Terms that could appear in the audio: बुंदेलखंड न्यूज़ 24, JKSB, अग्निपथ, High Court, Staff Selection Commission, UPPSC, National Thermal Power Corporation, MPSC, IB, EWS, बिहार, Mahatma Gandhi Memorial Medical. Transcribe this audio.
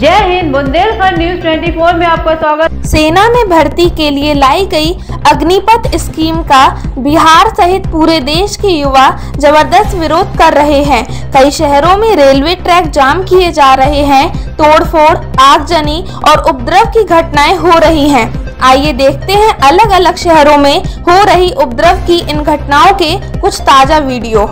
जय हिंद। बुंदेलखंड न्यूज़ 24 में आपका स्वागत। सेना में भर्ती के लिए लाई गई अग्निपथ स्कीम का बिहार सहित पूरे देश के युवा जबरदस्त विरोध कर रहे हैं। कई शहरों में रेलवे ट्रैक जाम किए जा रहे हैं। तोड़फोड़, आगजनी और उपद्रव की घटनाएं हो रही हैं। आइए देखते हैं अलग अलग शहरों में हो रही उपद्रव की इन घटनाओं के कुछ ताजा वीडियो।